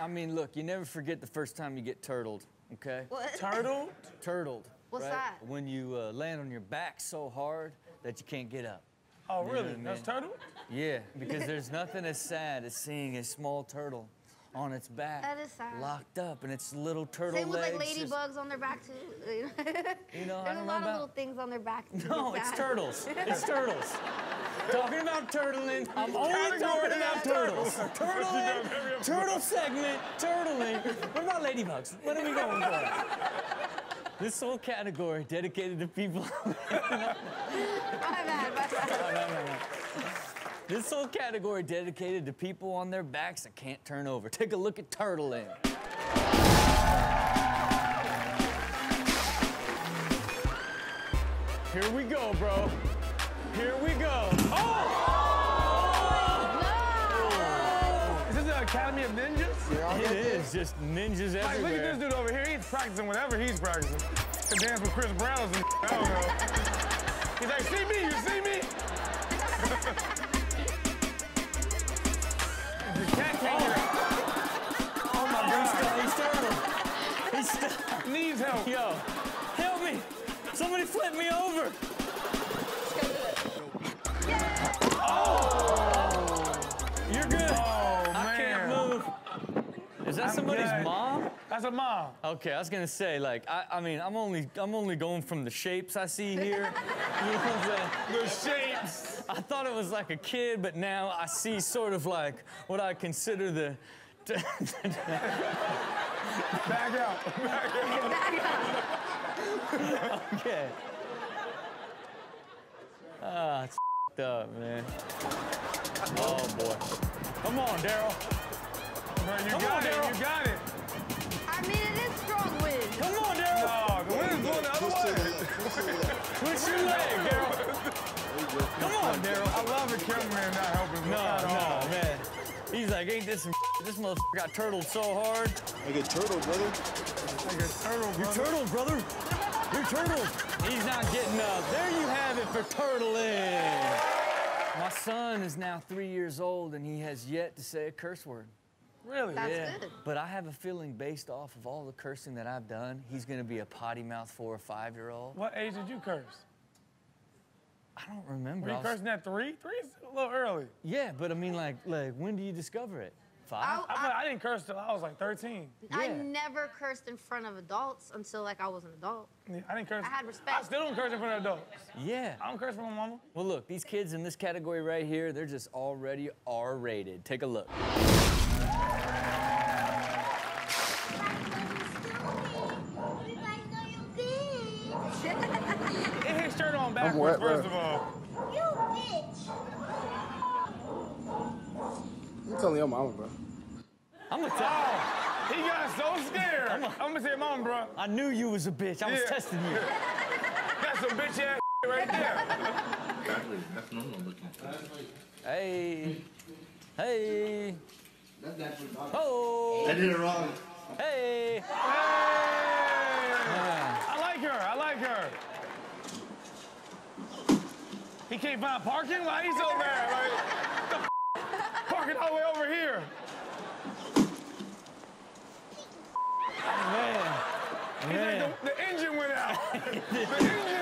I mean, look, you never forget the first time you get turtled, okay? What? Turtled? Turtled. What's that? When you land on your back so hard that you can't get up. Oh, really? You know what I mean? That's turtled? Yeah, because there's nothing as sad as seeing a small turtle on its back. That is sad. Locked up, and its little turtle legs. Same with, like, ladybugs on their back, too. You know, there's a lot of little things on their back. No, it's turtles. It's turtles. Talking about turtling. I'm only talking about turtles. Turtling, turtle segment, turtling. What about ladybugs? What are we going for? This whole category dedicated to people. This whole category dedicated to people on their backs that can't turn over. Take a look at turtling. Here we go, bro. Here we go. Oh! Oh! Oh! Is this the Academy of Ninjas? Yeah, it is. Just ninjas everywhere. Like, look at this dude over here. He's practicing whenever he's practicing. The dance with Chris Brown's and I don't know. He's like, see me, you see me? The cat can't hear it. Oh my God. He's turtled. He's stuck. Needs help. Yo, help me. Somebody flip me over. Is that somebody's mom? That's a mom. Okay, I was gonna say, like, I mean, I'm only going from the shapes I see here. You know what I'm saying? The shapes. I thought it was like a kid, but now I see sort of like what I consider the. Back out. Back out. Back out. Okay. Ah, it's f***ed up, man. Oh boy. Come on, Daryl. Bro, you got it, you got it. I mean, it is strong wind. Come on, Daryl. No, the wind is going the other way. Push your leg, Daryl. Come on, Daryl. I love the cameraman not helping me. No, man. He's like, ain't this some this motherfucker got turtled so hard. Like a turtle, brother. Like a turtle, brother. You're turtled, brother. You're turtled. He's not getting up. There you have it for turtling. My son is now 3 years old, and he has yet to say a curse word. Really? That's good. But I have a feeling based off of all the cursing that I've done, he's going to be a potty mouth 4 or 5-year-old. What age did you curse? I don't remember. Were you cursing at 3? 3's a little early. Yeah, but I mean, like when do you discover it? 5? I didn't curse till I was like 13. Yeah. I never cursed in front of adults until like I was an adult. Yeah, I didn't curse. I had respect. I still don't curse in front of adults. Yeah. I don't curse for my mama. Well, look, these kids in this category right here, they're just already R-rated. Take a look. I'm wet, first of all. You bitch! You telling your mama, bro. I'm gonna tell you. He got so scared. I'm gonna say, Mom, bro. I knew you was a bitch. I was testing you. That's some bitch ass right there. That's what I'm looking for. Hey. Hey. That's actually wrong. Oh. I did it wrong. Hey. Hey. I like her. I like her. He can't find parking? Like, he's over there. Like, the f parking all the way over here. Man. He's like, the engine went out. The engine